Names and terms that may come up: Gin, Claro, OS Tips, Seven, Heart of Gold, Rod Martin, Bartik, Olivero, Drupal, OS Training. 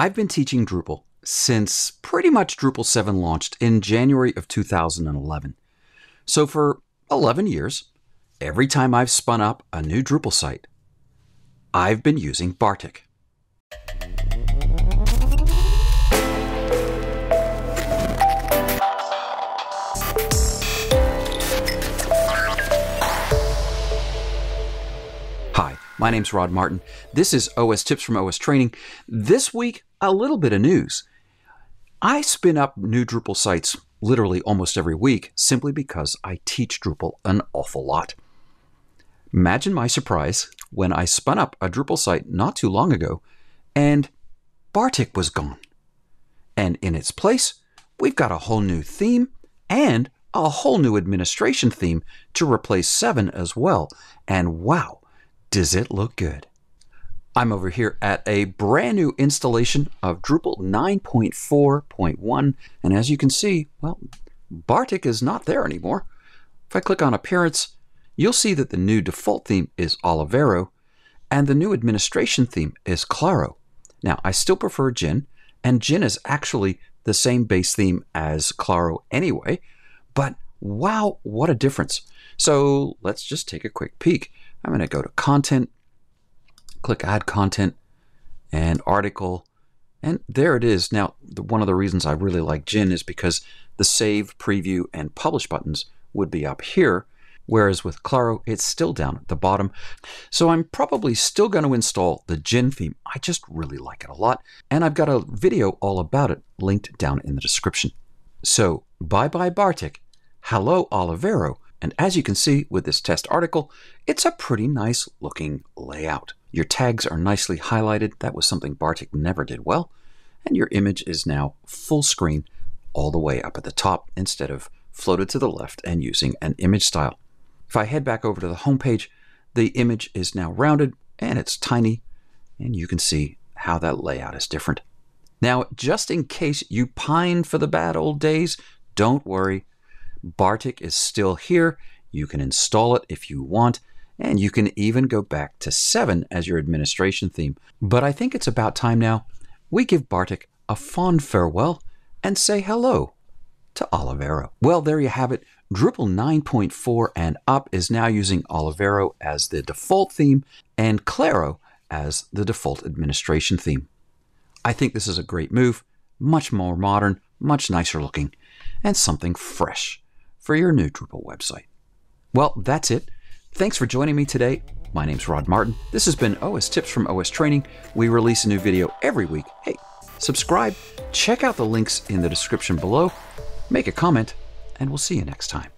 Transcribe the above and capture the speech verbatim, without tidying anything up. I've been teaching Drupal since pretty much Drupal seven launched in January of two thousand eleven. So for eleven years, every time I've spun up a new Drupal site, I've been using Bartik. Hi, my name's Rod Martin. This is O S Tips from O S Training. This week, a little bit of news. I spin up new Drupal sites literally almost every week simply because I teach Drupal an awful lot. Imagine my surprise when I spun up a Drupal site not too long ago and Bartik was gone. And in its place, we've got a whole new theme and a whole new administration theme to replace Seven as well. And wow, does it look good. I'm over here at a brand new installation of Drupal nine point four point one. And as you can see, well, Bartik is not there anymore. If I click on Appearance, you'll see that the new default theme is Olivero and the new administration theme is Claro. Now, I still prefer Gin, and Gin is actually the same base theme as Claro anyway, but wow, what a difference. So let's just take a quick peek. I'm going to go to Content, click Add Content and Article, and there it is. Now, the, one of the reasons I really like Gin is because the Save, Preview, and Publish buttons would be up here, whereas with Claro, it's still down at the bottom. So I'm probably still going to install the Gin theme. I just really like it a lot, and I've got a video all about it linked down in the description. So bye-bye Bartik, hello Olivero, and as you can see with this test article, it's a pretty nice looking layout. Your tags are nicely highlighted. That was something Bartik never did well, and your image is now full screen all the way up at the top instead of floated to the left and using an image style. If I head back over to the home page, the image is now rounded and it's tiny, and you can see how that layout is different. Now, just in case you pine for the bad old days, don't worry. Bartik is still here. You can install it if you want, and you can even go back to Seven as your administration theme. But I think it's about time now we give Bartik a fond farewell and say hello to Olivero. Well, there you have it. Drupal nine point four and up is now using Olivero as the default theme and Claro as the default administration theme. I think this is a great move, much more modern, much nicer looking, and something fresh for your new Drupal website. Well, that's it. Thanks for joining me today. My name's Rod Martin. This has been O S Tips from O S Training. We release a new video every week. Hey, subscribe, check out the links in the description below, make a comment, and we'll see you next time.